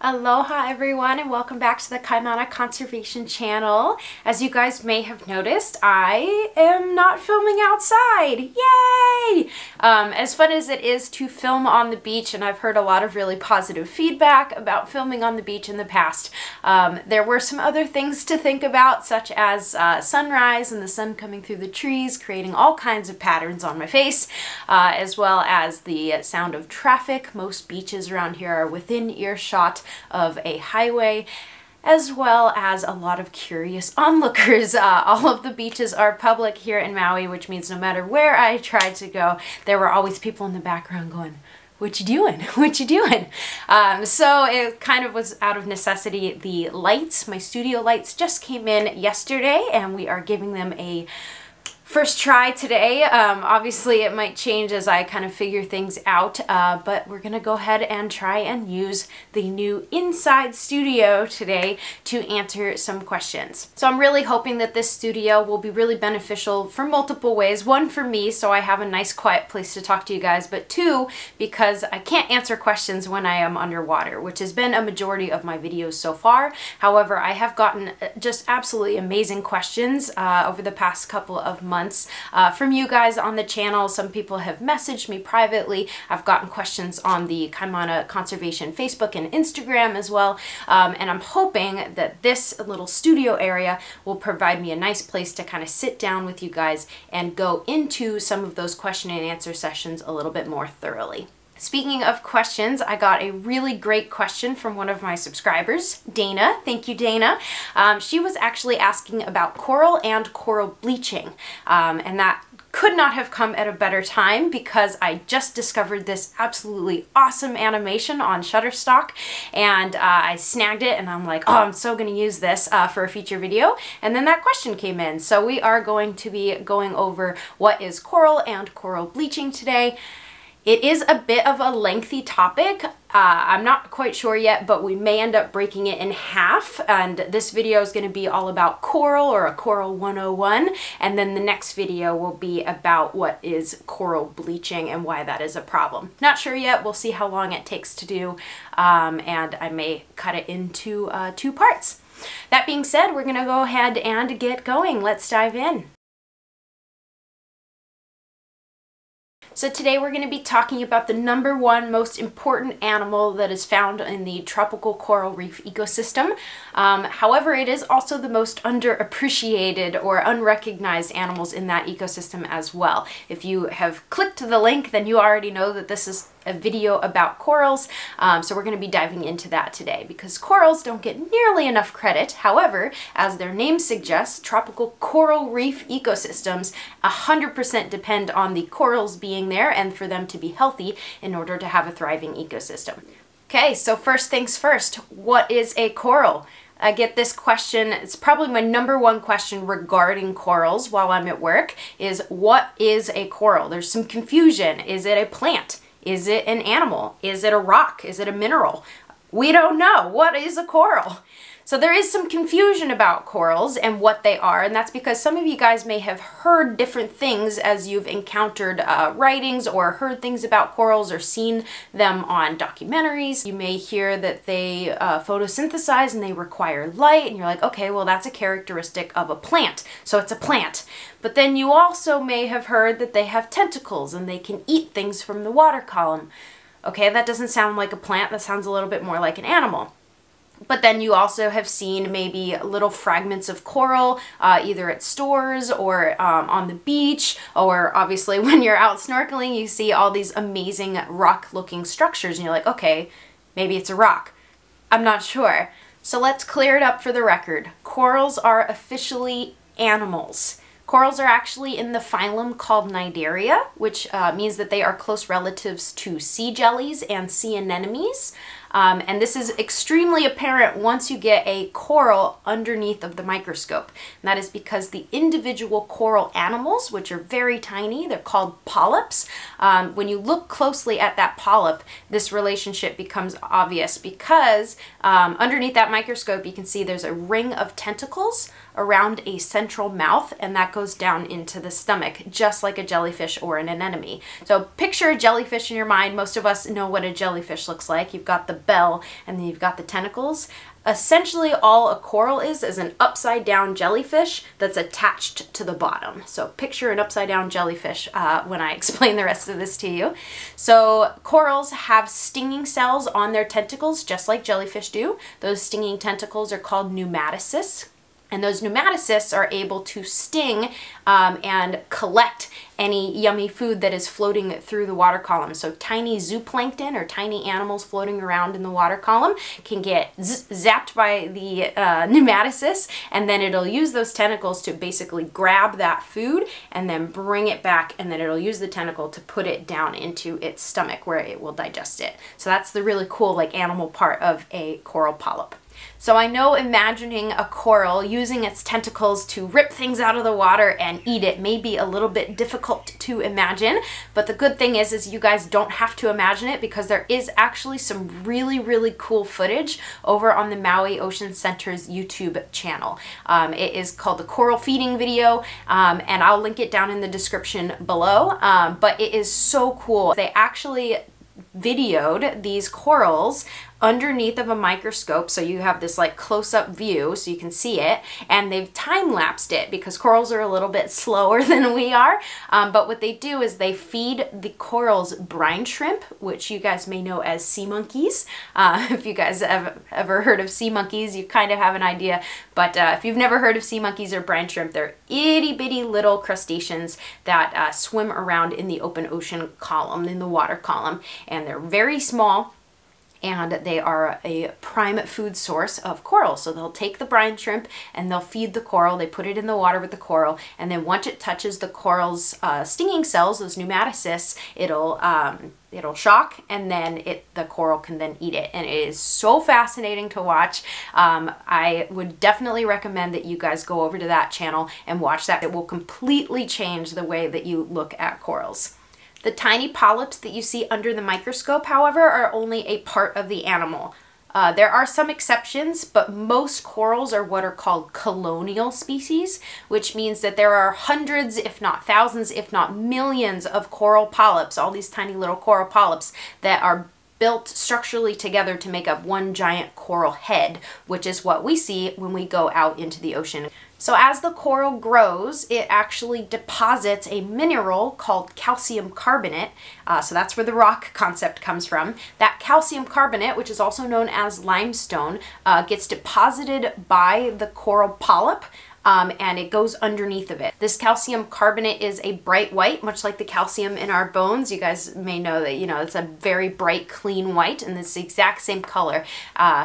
Aloha everyone, and welcome back to the Kaimana Conservation Channel. As you guys may have noticed, I am not filming outside. Yay! As fun as it is to film on the beach, and I've heard a lot of really positive feedback about filming on the beach in the past, there were some other things to think about, such as sunrise and the sun coming through the trees, creating all kinds of patterns on my face, as well as the sound of traffic. Most beaches around here are within earshot of a highway, as well as a lot of curious onlookers. All of the beaches are public here in Maui, which means no matter where I tried to go, there were always people in the background going, "What you doing? What you doing?" So it kind of was out of necessity. The lights, my studio lights, just came in yesterday, and we are giving them a first try today. Obviously it might change as I kind of figure things out, but we're gonna go ahead and try and use the new inside studio today to answer some questions. So I'm really hoping that this studio will be really beneficial for multiple ways. One, for me, so I have a nice quiet place to talk to you guys, but two, because I can't answer questions when I am underwater, which has been a majority of my videos so far. However, I have gotten just absolutely amazing questions over the past couple of months from you guys on the channel. Some people have messaged me privately. I've gotten questions on the Kaimana Conservation Facebook and Instagram as well, and I'm hoping that this little studio area will provide me a nice place to kind of sit down with you guys and go into some of those question and answer sessions a little bit more thoroughly. Speaking of questions, I got a really great question from one of my subscribers, Dana. Thank you, Dana. She was actually asking about coral and coral bleaching, and that could not have come at a better time because I just discovered this absolutely awesome animation on Shutterstock, and I snagged it and I'm like, oh, I'm so gonna use this for a future video. And then that question came in. So we are going to be going over what is coral and coral bleaching today. It is a bit of a lengthy topic. I'm not quite sure yet, but we may end up breaking it in half, and this video is going to be all about coral, or a Coral 101, and then the next video will be about what is coral bleaching and why that is a problem. Not sure yet. We'll see how long it takes to do, and I may cut it into two parts. That being said, we're going to go ahead and get going. Let's dive in. So today we're going to be talking about the #1 most important animal that is found in the tropical coral reef ecosystem. However, it is also the most underappreciated or unrecognized animals in that ecosystem as well. If you have clicked the link, then you already know that this is a video about corals, so we're going to be diving into that today because corals don't get nearly enough credit. However, as their name suggests, tropical coral reef ecosystems 100% depend on the corals being there and for them to be healthy in order to have a thriving ecosystem. Okay, so first things first, what is a coral? I get this question, it's probably my #1 question regarding corals while I'm at work, is what is a coral? There's some confusion. Is it a plant? Is it an animal? Is it a rock? Is it a mineral? We don't know. What is a coral? So there is some confusion about corals and what they are, and that's because some of you guys may have heard different things as you've encountered writings or heard things about corals or seen them on documentaries. You may hear that they photosynthesize and they require light, and you're like, okay, well that's a characteristic of a plant, so it's a plant. But then you also may have heard that they have tentacles and they can eat things from the water column. Okay, that doesn't sound like a plant, that sounds a little bit more like an animal. But then you also have seen maybe little fragments of coral, either at stores or on the beach, or obviously when you're out snorkeling, you see all these amazing rock-looking structures, and you're like, okay, maybe it's a rock. I'm not sure. So let's clear it up for the record. Corals are officially animals. Corals are actually in the phylum called Cnidaria, which means that they are close relatives to sea jellies and sea anemones. And this is extremely apparent once you get a coral underneath of the microscope. And that is because the individual coral animals, which are very tiny, they're called polyps. When you look closely at that polyp, this relationship becomes obvious because underneath that microscope, you can see there's a ring of tentacles around a central mouth, and that goes down into the stomach, just like a jellyfish or an anemone. So picture a jellyfish in your mind. Most of us know what a jellyfish looks like. You've got the bell and then you've got the tentacles. Essentially all a coral is an upside down jellyfish that's attached to the bottom. So picture an upside down jellyfish when I explain the rest of this to you. So corals have stinging cells on their tentacles just like jellyfish do. Those stinging tentacles are called nematocysts. And those nematocysts are able to sting and collect any yummy food that is floating through the water column. So tiny zooplankton or tiny animals floating around in the water column can get zapped by the nematocysts, and then it'll use those tentacles to basically grab that food and then bring it back, and then it'll use the tentacle to put it down into its stomach where it will digest it. So that's the really cool like animal part of a coral polyp. So I know imagining a coral using its tentacles to rip things out of the water and eat it may be a little bit difficult to imagine, but the good thing is you guys don't have to imagine it, because there is actually some really, really cool footage over on the Maui Ocean Center's YouTube channel. It is called the Coral Feeding Video, and I'll link it down in the description below, but it is so cool. They actually videoed these corals underneath of a microscope, so you have this like close-up view so you can see it, and they've time-lapsed it because corals are a little bit slower than we are, but what they do is they feed the corals brine shrimp, which you guys may know as sea monkeys. If you guys have ever heard of sea monkeys, you kind of have an idea, but if you've never heard of sea monkeys or brine shrimp, they're itty-bitty little crustaceans that swim around in the open ocean column, in the water column, and they're very small, and they are a prime food source of coral. So they'll take the brine shrimp and they'll feed the coral, they put it in the water with the coral, and then once it touches the coral's stinging cells, those nematocysts, it'll shock, and then the coral can then eat it. And it is so fascinating to watch. I would definitely recommend that you guys go over to that channel and watch that. It will completely change the way that you look at corals. The tiny polyps that you see under the microscope, however, are only a part of the animal. There are some exceptions, but most corals are what are called colonial species, which means that there are hundreds, if not thousands, if not millions of coral polyps, all these tiny little coral polyps that are built structurally together to make up one giant coral head, which is what we see when we go out into the ocean. So as the coral grows, it actually deposits a mineral called calcium carbonate. So that's where the rock concept comes from. That calcium carbonate, which is also known as limestone, gets deposited by the coral polyp. And it goes underneath of it. This calcium carbonate is a bright white, much like the calcium in our bones. You guys may know that, you know, it's a very bright, clean white, and it's the exact same color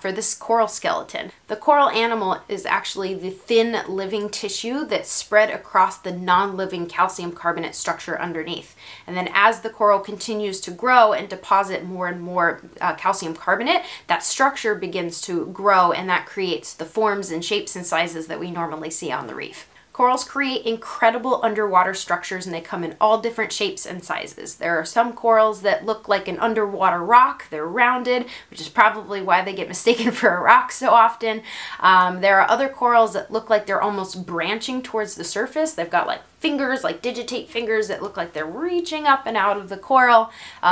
for this coral skeleton. The coral animal is actually the thin living tissue that's spread across the non-living calcium carbonate structure underneath. And then as the coral continues to grow and deposit more and more calcium carbonate, that structure begins to grow, and that creates the forms and shapes and sizes that we normally see on the reef. Corals create incredible underwater structures, and they come in all different shapes and sizes. There are some corals that look like an underwater rock. They're rounded, which is probably why they get mistaken for a rock so often. There are other corals that look like they're almost branching towards the surface. They've got like fingers, like digitate fingers that look like they're reaching up and out of the coral.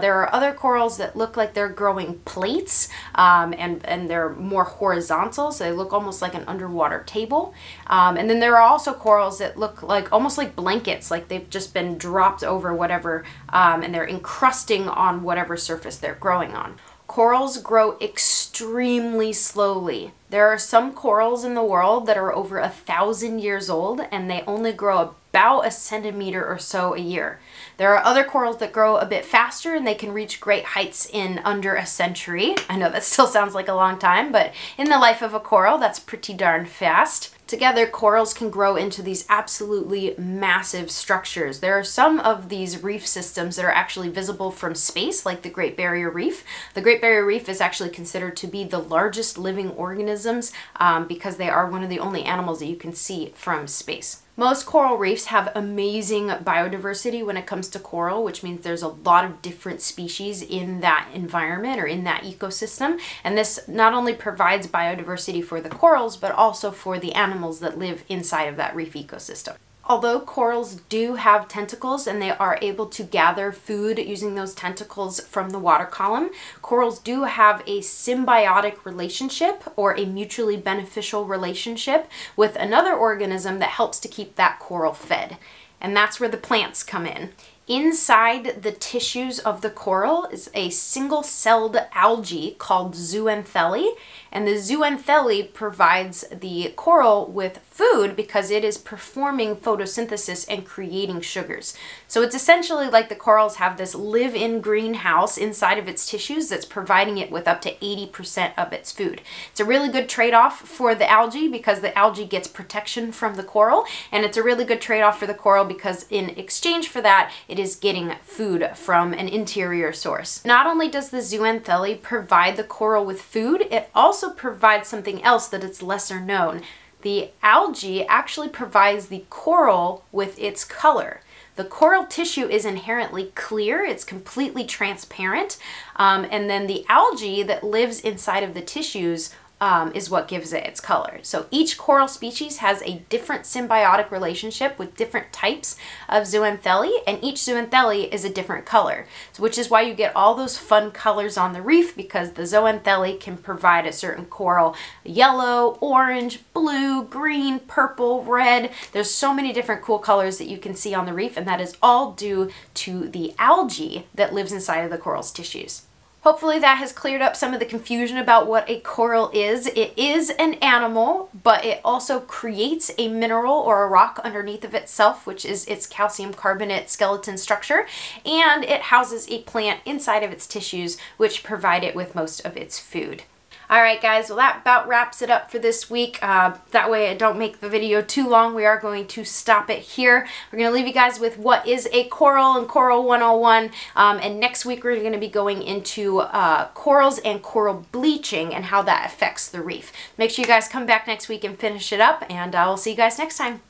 There are other corals that look like they're growing plates, and they're more horizontal, so they look almost like an underwater table. And then there are also corals that look like almost like blankets, like they've just been dropped over whatever, and they're encrusting on whatever surface they're growing on. Corals grow extremely slowly. There are some corals in the world that are over 1,000 years old, and they only grow about a centimeter or so a year. There are other corals that grow a bit faster, and they can reach great heights in under a century. I know that still sounds like a long time, but in the life of a coral, that's pretty darn fast. Together, corals can grow into these absolutely massive structures. There are some of these reef systems that are actually visible from space, like the Great Barrier Reef. The Great Barrier Reef is actually considered to be the largest living organisms because they are one of the only animals that you can see from space. Most coral reefs have amazing biodiversity when it comes to coral, which means there's a lot of different species in that environment or in that ecosystem. And this not only provides biodiversity for the corals, but also for the animals that live inside of that reef ecosystem. Although corals do have tentacles and they are able to gather food using those tentacles from the water column, corals do have a symbiotic relationship or a mutually beneficial relationship with another organism that helps to keep that coral fed. And that's where the plants come in. Inside the tissues of the coral is a single-celled algae called zooxanthellae, and the zooxanthellae provides the coral with food because it is performing photosynthesis and creating sugars. So it's essentially like the corals have this live-in greenhouse inside of its tissues that's providing it with up to 80% of its food. It's a really good trade-off for the algae because the algae gets protection from the coral, and it's a really good trade-off for the coral because in exchange for that, it is getting food from an interior source. Not only does the zooxanthellae provide the coral with food, it also provides something else that is lesser known. The algae actually provides the coral with its color. The coral tissue is inherently clear, it's completely transparent, and then the algae that lives inside of the tissues is what gives it its color. So each coral species has a different symbiotic relationship with different types of zooxanthellae, and each zooxanthellae is a different color, which is why you get all those fun colors on the reef, because the zooxanthellae can provide a certain coral yellow, orange, blue, green, purple, red. There's so many different cool colors that you can see on the reef, and that is all due to the algae that lives inside of the coral's tissues. Hopefully that has cleared up some of the confusion about what a coral is. It is an animal, but it also creates a mineral or a rock underneath of itself, which is its calcium carbonate skeleton structure, and it houses a plant inside of its tissues, which provide it with most of its food. Alright guys, well that about wraps it up for this week. That way I don't make the video too long. We are going to stop it here. We're going to leave you guys with what is a coral and Coral 101. And next week we're going to be going into corals and coral bleaching and how that affects the reef. Make sure you guys come back next week and finish it up, and I'll see you guys next time.